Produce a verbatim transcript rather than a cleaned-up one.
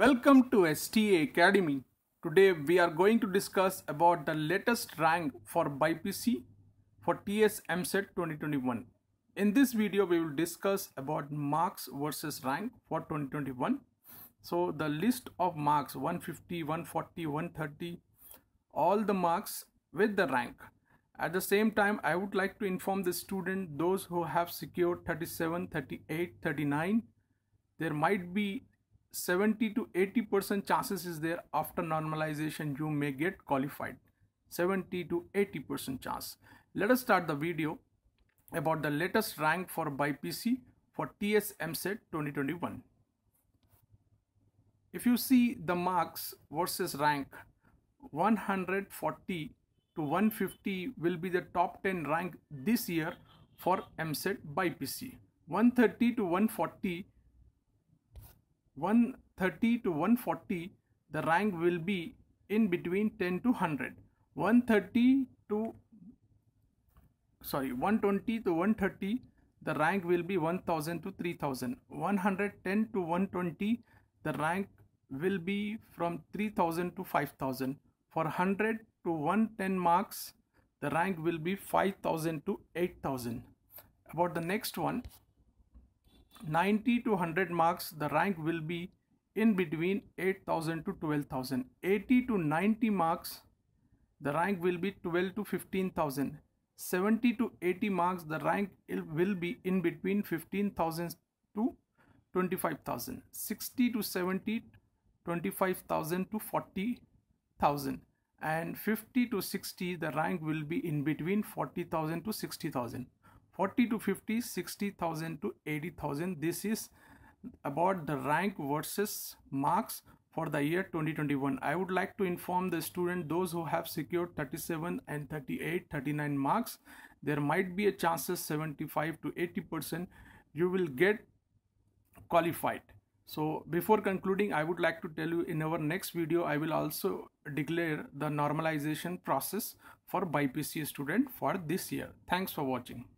Welcome to S T A Academy. Today we are going to discuss about the latest rank for BiPC for T S M SET twenty twenty-one. In this video we will discuss about marks versus rank for twenty twenty-one. So the list of marks one fifty, one forty, one thirty, all the marks with the rank. At the same time, I would like to inform the student those who have secured thirty-seven, thirty-eight, thirty-nine, there might be seventy to eighty percent chances is there after normalization you may get qualified. seventy to eighty percent chance. Let us start the video about the latest rank for BiPC for T S M SET twenty twenty-one. If you see the marks versus rank, one forty to one fifty will be the top ten rank this year for M SET BiPC. one thirty to one forty one thirty to one forty, the rank will be in between ten to one hundred. one thirty to sorry, one twenty to one thirty, the rank will be one thousand to three thousand. one ten to one twenty, the rank will be from three thousand to five thousand. For one hundred to one ten marks, the rank will be five thousand to eight thousand. About the next one, ninety to one hundred marks, the rank will be in between eight thousand to twelve thousand. eighty to ninety marks, the rank will be twelve to fifteen thousand. seventy to eighty marks, the rank will be in between fifteen thousand to twenty-five thousand. sixty to seventy, twenty-five thousand to forty thousand. And fifty to sixty, the rank will be in between forty thousand to sixty thousand. forty to fifty, sixty thousand to eighty thousand. This is about the rank versus marks for the year twenty twenty-one. I would like to inform the student those who have secured thirty-seven and thirty-eight, thirty-nine marks. There might be a chances seventy-five to eighty percent you will get qualified. So before concluding, I would like to tell you in our next video, I will also declare the normalization process for BiPC student for this year. Thanks for watching.